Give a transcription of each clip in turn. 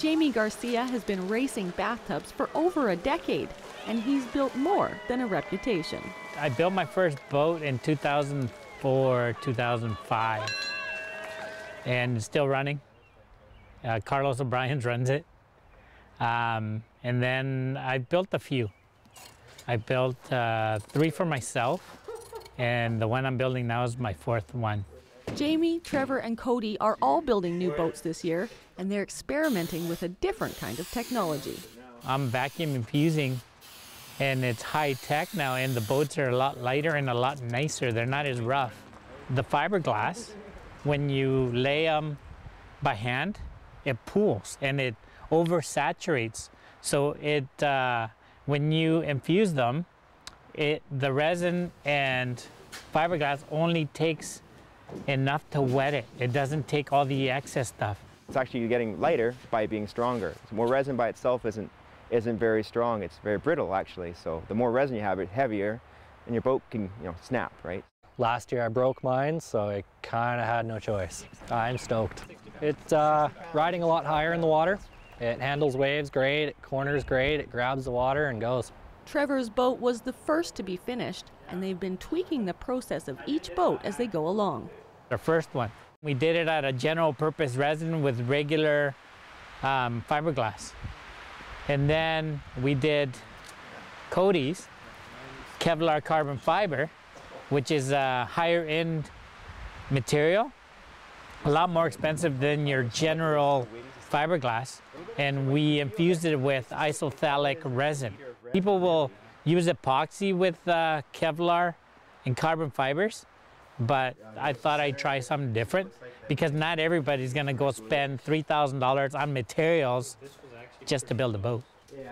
Jamie Garcia has been racing bathtubs for over a decade, and he's built more than a reputation. I built my first boat in 2004, 2005, and it's still running. Carlos O'Brien runs it. And then I built a few. I built three for myself, and the one I'm building now is my fourth one. Jamie, Trevor, and Cody are all building new boats this year, and they're experimenting with a different kind of technology. I'm vacuum infusing, and it's high tech now, and the boats are a lot lighter and a lot nicer. They're not as rough. The fiberglass, when you lay them by hand, it pools and it oversaturates. So it, when you infuse them, the resin and fiberglass only takes enough to wet it. It doesn't take all the excess stuff. It's actually getting lighter by being stronger. So more resin by itself isn't very strong. It's very brittle, actually. So the more resin you have, it's heavier, and your boat can, you know, snap, right? Last year I broke mine, so I kind of had no choice. I'm stoked. It's riding a lot higher in the water. It handles waves great, it corners great, it grabs the water and goes. Trevor's boat was the first to be finished, and they've been tweaking the process of each boat as they go along. The first one, we did it out of general purpose resin with regular fiberglass. And then we did Cody's Kevlar carbon fiber, which is a higher end material, a lot more expensive than your general fiberglass. And we infused it with isophthalic resin. People will use epoxy with Kevlar and carbon fibers, but I thought I'd try something different because not everybody's gonna go spend $3,000 on materials just to build a boat.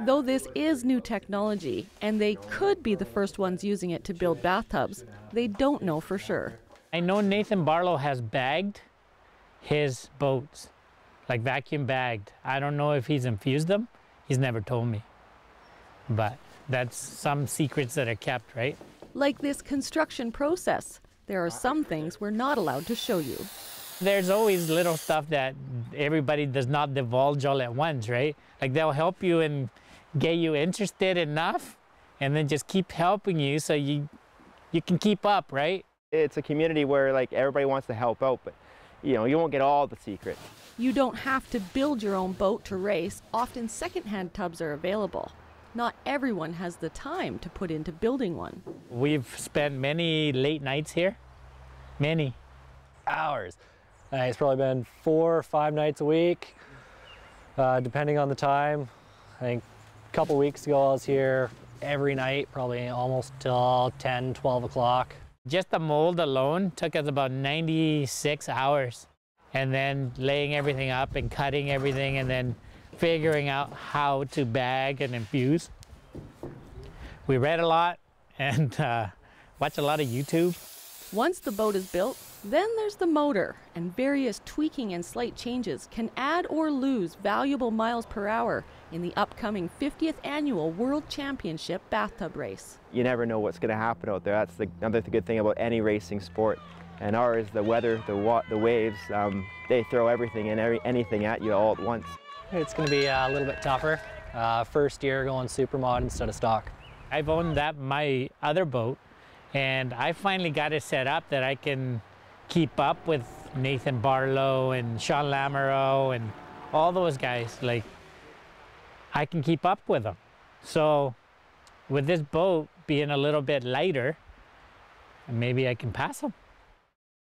Though this is new technology, and they could be the first ones using it to build bathtubs, they don't know for sure. I know Nathan Barlow has bagged his boats, like vacuum bagged. I don't know if he's infused them. He's never told me. But that's some secrets that are kept, right? Like this construction process, there are some things we're not allowed to show you. There's always little stuff that everybody does not divulge all at once, right? Like they'll help you and get you interested enough and then just keep helping you so you can keep up, right? It's a community where like everybody wants to help out, but you know, you won't get all the secrets. You don't have to build your own boat to race. Often secondhand tubs are available. Not everyone has the time to put into building one. We've spent many late nights here, many hours. It's probably been 4 or 5 nights a week, depending on the time. I think a couple weeks ago I was here every night, probably almost till 10, 12 o'clock. Just the mold alone took us about 96 hours. And then laying everything up and cutting everything and then figuring out how to bag and infuse. We read a lot and watch a lot of YouTube. Once the boat is built, then there's the motor, and various tweaking and slight changes can add or lose valuable miles per hour in the upcoming 50th annual World Championship bathtub race. You never know what's going to happen out there. That's another good thing about any racing sport. And ours, the weather, the waves, they throw everything and anything at you all at once. It's going to be a little bit tougher. First year going supermod instead of stock. I've owned that my other boat, and I finally got it set up that I can keep up with Nathan Barlow and Sean Lamoureux and all those guys. Like, I can keep up with them. So with this boat being a little bit lighter, maybe I can pass them.